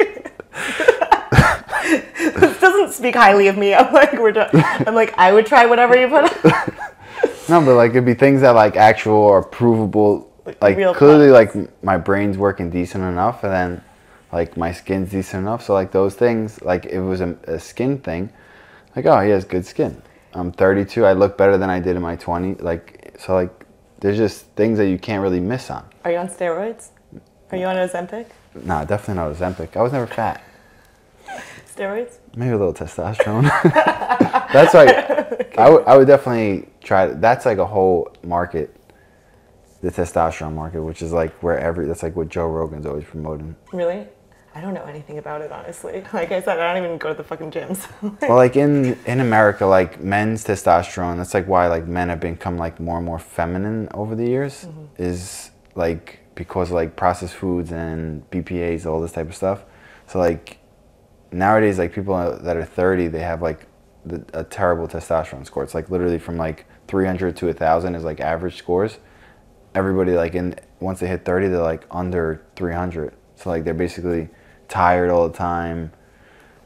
This doesn't speak highly of me. I'm like we're. Done. I'm like I would try whatever you put on. No, but like it'd be things that like actual or provable. Like Real clearly products. Like my brain's working decent enough and then like my skin's decent enough, so like those things, like it was a, a skin thing, like oh he has good skin, I'm thirty-two, I look better than I did in my twenties, like so like there's just things that you can't really miss on. Are you on steroids? Are you on Ozempic? No, definitely not Ozempic. I was never fat. Steroids? Maybe a little testosterone. That's like okay. I, w I would definitely try, that's like a whole market. The testosterone market, which is like where every, that's like what Joe Rogan's always promoting. Really? I don't know anything about it, honestly. Like I said, I don't even go to the fucking gyms. Well, like in, in America, like men's testosterone, that's like why like men have become like more and more feminine over the years, mm-hmm. is like because of like processed foods and B P As, all this type of stuff. So like nowadays, like people that are thirty, they have like the, a terrible testosterone score. It's like literally from like three hundred to a thousand is like average scores. Everybody like in once they hit thirty, they're like under three hundred. So like they're basically tired all the time,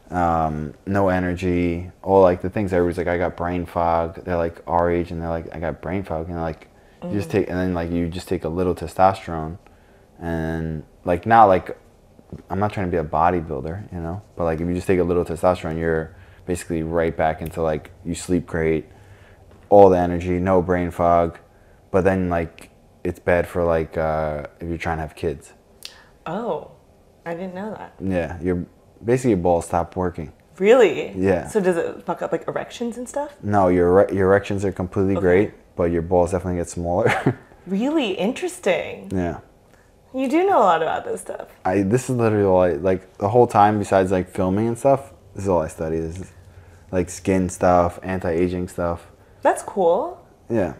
um, no energy, all like the things. Everybody's like, I got brain fog. They're like our age, and they're like, I got brain fog, and they're like mm. you just take, and then like you just take a little testosterone, and like not like I'm not trying to be a bodybuilder, you know, but like if you just take a little testosterone, you're basically right back into like you sleep great, all the energy, no brain fog, but then like. It's bad for like uh, if you're trying to have kids. Oh, I didn't know that. Yeah, your basically your balls stop working. Really? Yeah. So does it fuck up like erections and stuff? No, your your erections are completely okay. great, but your balls definitely get smaller. Really interesting. Yeah. You do know a lot about this stuff. I this is literally all I like the whole time besides like filming and stuff. This is all I study. This is like skin stuff, anti-aging stuff. That's cool. Yeah.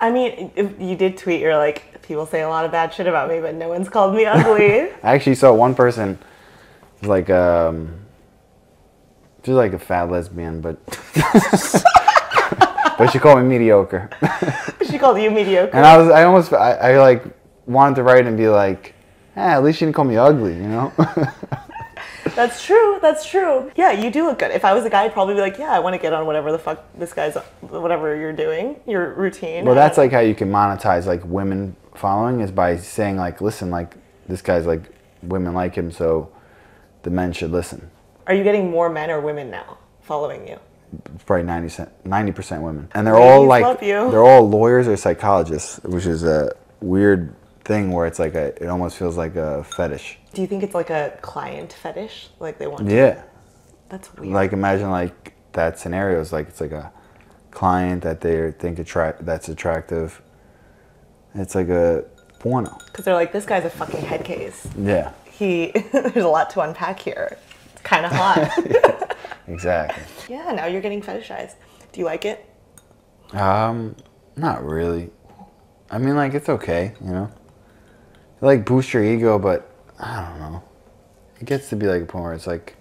I mean, if you did tweet, you're like, people say a lot of bad shit about me, but no one's called me ugly. I actually saw one person It's like um, she's like a fat lesbian, but but she called me mediocre. She called you mediocre. And I was, I almost, I, I like wanted to write and be like, eh, at least she didn't call me ugly, you know. That's true. That's true. Yeah, you do look good. If I was a guy, I'd probably be like, yeah, I want to get on whatever the fuck this guy's, whatever you're doing, your routine. Well, that's like how you can monetize like women following, is by saying like, listen, like this guy's like, women like him, so the men should listen. Are you getting more men or women now following you? Probably ninety percent women. And they're Ladies all like, they're all lawyers or psychologists, which is a weird thing where it's like a, it almost feels like a fetish. Do you think it's like a client fetish? Like they want to? Yeah. That's weird. Like imagine like that scenario is like, it's like a client that they think attract, that's attractive. It's like a porno. Because they're like, this guy's a fucking head case. Yeah. He, there's a lot to unpack here. It's kind of hot. Yeah, exactly. Yeah, now you're getting fetishized. Do you like it? Um, not really. I mean, like, it's okay, you know? It, like, boosts your ego, but I don't know. It gets to be like a point where it's like,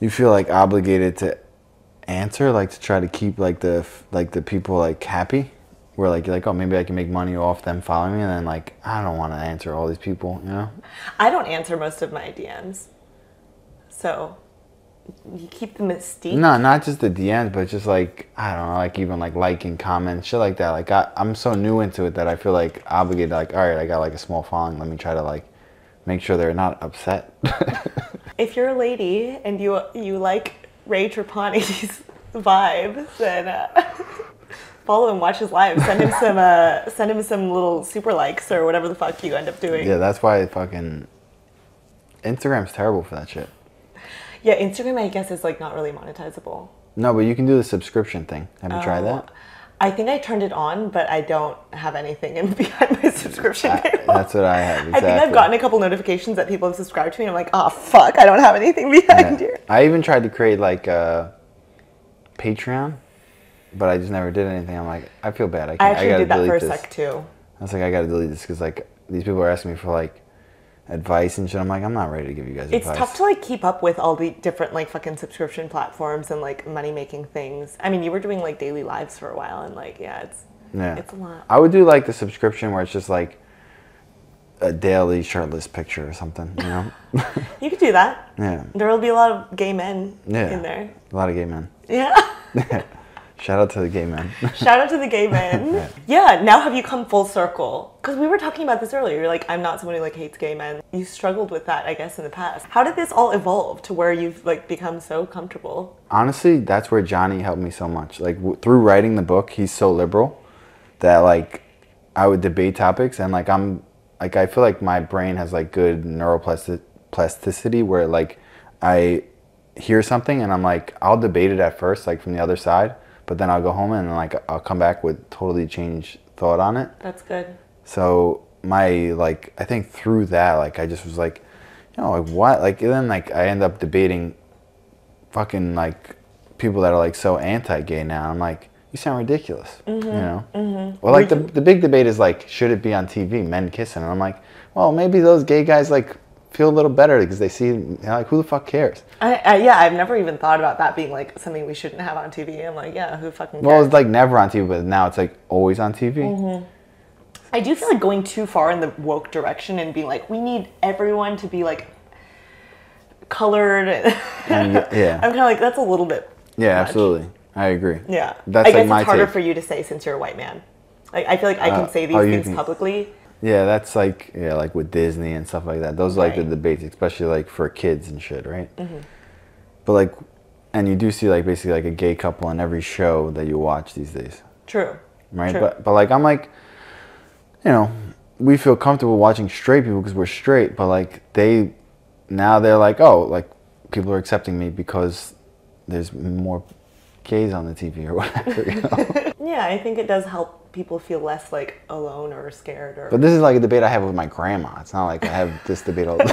you feel like obligated to answer, like to try to keep like the, like the people like happy. Where like you're like, oh, maybe I can make money off them following me, and then like I don't want to answer all these people, you know. I don't answer most of my D Ms, so you keep the mystique. No, not just the D Ms, but just like I don't know, like even like liking comments, shit like that. Like I, I'm so new into it that I feel like obligated. Like, all right, I got like a small following. Let me try to like make sure they're not upset. If you're a lady and you you like Ray Trapani's vibe, then. Uh... Follow and watch his live. Send him some, uh, send him some little super likes or whatever the fuck you end up doing. Yeah, that's why fucking Instagram's terrible for that shit. Yeah, Instagram, I guess, is like not really monetizable. No, but you can do the subscription thing. Have you um, tried that? I think I turned it on, but I don't have anything in behind my subscription I, paywall. That's what I have. Exactly. I think I've gotten a couple notifications that people have subscribed to me, and I'm like, oh fuck, I don't have anything behind yeah. here. I even tried to create like a Patreon. But I just never did anything. I'm like, I feel bad. I, can't, I actually I gotta did that for a sec, too. I was like, I got to delete this because, like, these people are asking me for, like, advice and shit. I'm like, I'm not ready to give you guys it's advice. It's tough to, like, keep up with all the different, like, fucking subscription platforms and, like, money-making things. I mean, you were doing, like, daily lives for a while, and, like, yeah, it's, yeah. it's a lot. I would do, like, the subscription where it's just, like, a daily shirtless picture or something, you know? You could do that. Yeah. There will be a lot of gay men yeah. in there. A lot of gay men. Yeah. Shout out to the gay men. Shout out to the gay men. yeah. yeah, now have you come full circle? Because we were talking about this earlier. You're like, I'm not someone who like hates gay men. You struggled with that, I guess, in the past. How did this all evolve to where you've like become so comfortable? Honestly, that's where Johnny helped me so much. Like w through writing the book, he's so liberal that like I would debate topics and like I'm like I feel like my brain has like good neuroplasticity where like I hear something and I'm like I'll debate it at first like from the other side. But then I'll go home and like I'll come back with totally changed thought on it. That's good. So my like I think through that like I just was like, you know, like what like and then like I end up debating fucking like people that are like so anti-gay now. I'm like, you sound ridiculous. Mm-hmm. You know. Mm-hmm. Well, like the the big debate is like, should it be on T V? Men kissing. And I'm like, well, maybe those gay guys like feel a little better because they see, you know, like, who the fuck cares? I, I, yeah, I've never even thought about that being, like, something we shouldn't have on T V. I'm like, yeah, who fucking cares? Well, it's, like, never on T V, but now it's, like, always on T V. Mm-hmm. I do feel like going too far in the woke direction and being like, we need everyone to be, like, colored. And, yeah. I'm kind of like, that's a little bit Yeah, much. Absolutely. I agree. Yeah. That's, I guess like, my it's harder take. For you to say since you're a white man. Like, I feel like I can uh, say these oh, things can... publicly. Yeah, that's like, yeah, like with Disney and stuff like that. Those are like right. the debates, especially like for kids and shit, right? Mm-hmm. But like, and you do see like basically like a gay couple on every show that you watch these days. True. Right? True. But, but like, I'm like, you know, we feel comfortable watching straight people because we're straight, but like they, now they're like, oh, like people are accepting me because there's more gays on the T V or whatever, you know? Yeah, I think it does help people feel less like alone or scared or but this is like a debate I have with my grandma. It's not like I have this debate all the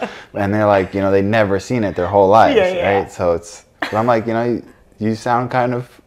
time. And they're like, you know, they've never seen it their whole lives. Yeah, yeah. Right? So it's but I'm like, you know, you, you sound kind of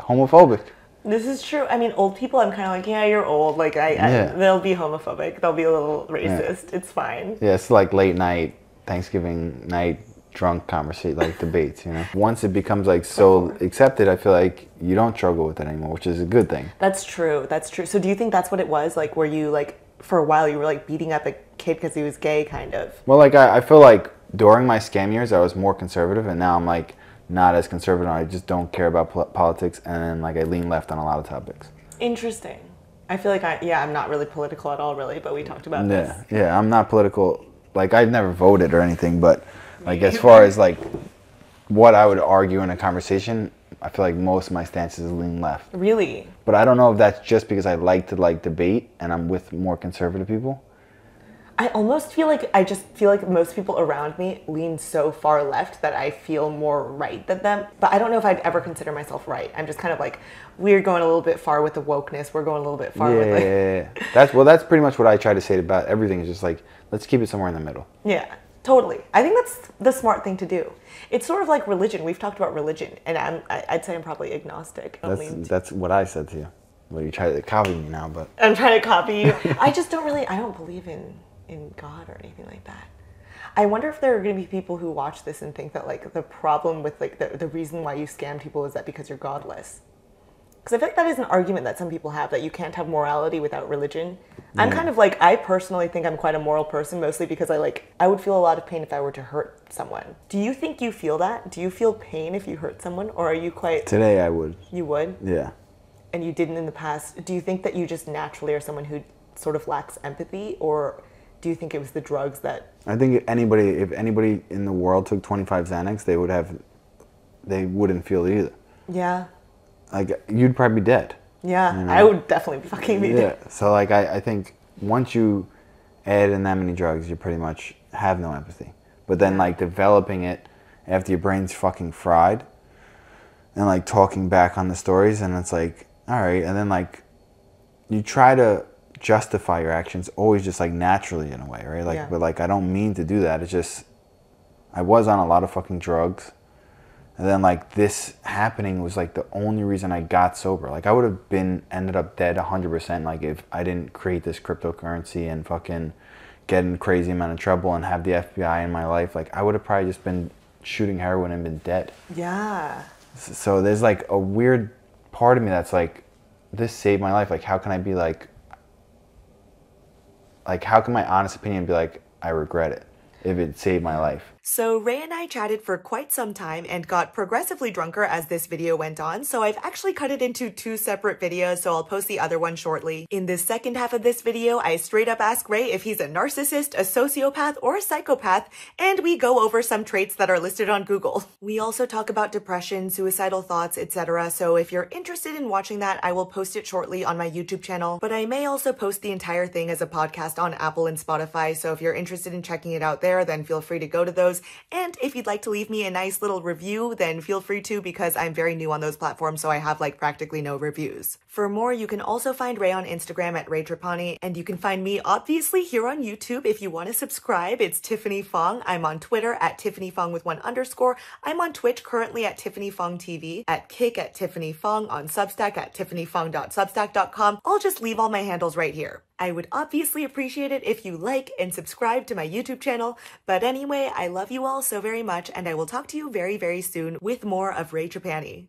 homophobic. This is true. I mean, old people, I'm kind of like, yeah, you're old. Like, I, yeah. I they'll be homophobic. They'll be a little racist. Yeah. It's fine. Yeah, it's like late night, Thanksgiving night, drunk conversation, like debates, you know? Once it becomes like so accepted, I feel like you don't struggle with it anymore, which is a good thing. That's true. That's true. So do you think that's what it was? Like, were you like, for a while, you were like beating up a kid because he was gay, kind of? Well, like, I, I feel like during my scam years, I was more conservative, and now I'm like, not as conservative. I just don't care about pol- politics, and like I lean left on a lot of topics. Interesting. I feel like I yeah I'm not really political at all, really, but we talked about yeah. this. Yeah, I'm not political. Like, I've never voted or anything, but like as far as like what I would argue in a conversation, I feel like most of my stances lean left. Really? But I don't know if that's just because I like to like debate and I'm with more conservative people. I almost feel like, I just feel like most people around me lean so far left that I feel more right than them. But I don't know if I'd ever consider myself right. I'm just kind of like, we're going a little bit far with the wokeness. We're going a little bit far yeah, with like... Yeah, yeah, that's, well, that's pretty much what I try to say about everything. Is just like, let's keep it somewhere in the middle. Yeah, totally. I think that's the smart thing to do. It's sort of like religion. We've talked about religion, and I'm, I'd say I'm probably agnostic. That's, lean to- that's what I said to you. Well, you try to copy me now, but... I'm trying to copy you. I just don't really, I don't believe in... in God or anything like that. I wonder if there are going to be people who watch this and think that like the problem with like the, the reason why you scam people is that because you're godless. Because I feel like that is an argument that some people have, that you can't have morality without religion. Yeah. I'm kind of like, I personally think I'm quite a moral person, mostly because I like, I would feel a lot of pain if I were to hurt someone. Do you think you feel that? Do you feel pain if you hurt someone, or are you quite... Today I would. You would? Yeah. And you didn't in the past. Do you think that you just naturally are someone who sort of lacks empathy, or... do you think it was the drugs that... I think if anybody, if anybody in the world took twenty-five Xanax, they would have, they wouldn't feel it either. Yeah. Like, you'd probably be dead. Yeah, you know? I would definitely be fucking be yeah. dead. So like, I, I think once you add in that many drugs, you pretty much have no empathy. But then like developing it after your brain's fucking fried, and like talking back on the stories, and it's like, all right, and then like, you try to justify your actions always just like naturally in a way, right? Like, yeah. But like, I don't mean to do that. It's just, I was on a lot of fucking drugs, and then like this happening was like the only reason I got sober. Like, I would have been ended up dead one hundred percent like if I didn't create this cryptocurrency and fucking get in a crazy amount of trouble and have the F B I in my life. Like, I would have probably just been shooting heroin and been dead. Yeah. So there's like a weird part of me that's like, this saved my life. Like, how can I be like, Like, how can my honest opinion be like, I regret it, if it saved my life? So Ray and I chatted for quite some time and got progressively drunker as this video went on. So I've actually cut it into two separate videos, so I'll post the other one shortly. In the second half of this video, I straight up ask Ray if he's a narcissist, a sociopath, or a psychopath, and we go over some traits that are listed on Google. We also talk about depression, suicidal thoughts, et cetera. So if you're interested in watching that, I will post it shortly on my YouTube channel, but I may also post the entire thing as a podcast on Apple and Spotify. So if you're interested in checking it out there, then feel free to go to those. And if you'd like to leave me a nice little review, then feel free to, because I'm very new on those platforms, so I have like practically no reviews. For more, you can also find Ray on Instagram at Ray Trapani, and you can find me obviously here on YouTube if you want to subscribe. It's Tiffany Fong. I'm on Twitter at Tiffany Fong with one underscore. I'm on Twitch currently at Tiffany Fong T V, at Kick at Tiffany Fong, on Substack at tiffany fong dot substack dot com. I'll just leave all my handles right here. I would obviously appreciate it if you like and subscribe to my YouTube channel. But anyway, I love you all so very much, and I will talk to you very, very soon with more of Ray Trapani.